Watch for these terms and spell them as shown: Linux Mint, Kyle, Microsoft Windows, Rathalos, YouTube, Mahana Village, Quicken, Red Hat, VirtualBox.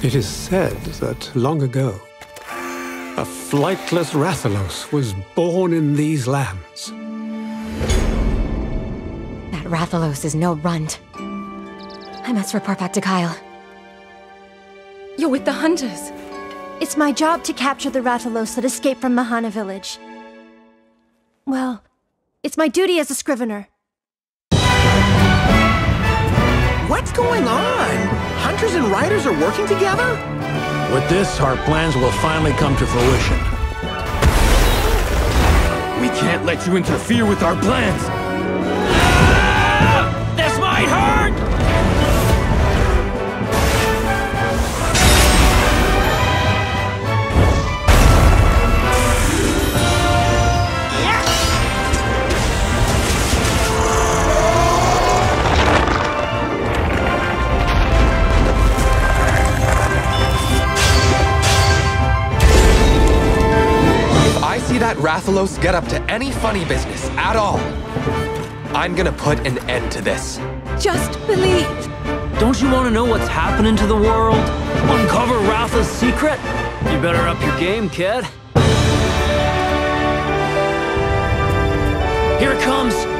It is said that long ago, a flightless Rathalos was born in these lands. That Rathalos is no runt. I must report back to Kyle. You're with the hunters. It's my job to capture the Rathalos that escaped from Mahana Village. Well, it's my duty as a scrivener. What's going on? Hunters and riders are working together? With this, our plans will finally come to fruition. We can't let you interfere with our plans! Ah! This might hurt! That Rathalos get up to any funny business at all. I'm gonna put an end to this. Just believe. Don't you want to know what's happening to the world? Uncover Ratha's secret? You better up your game, kid. Here it comes.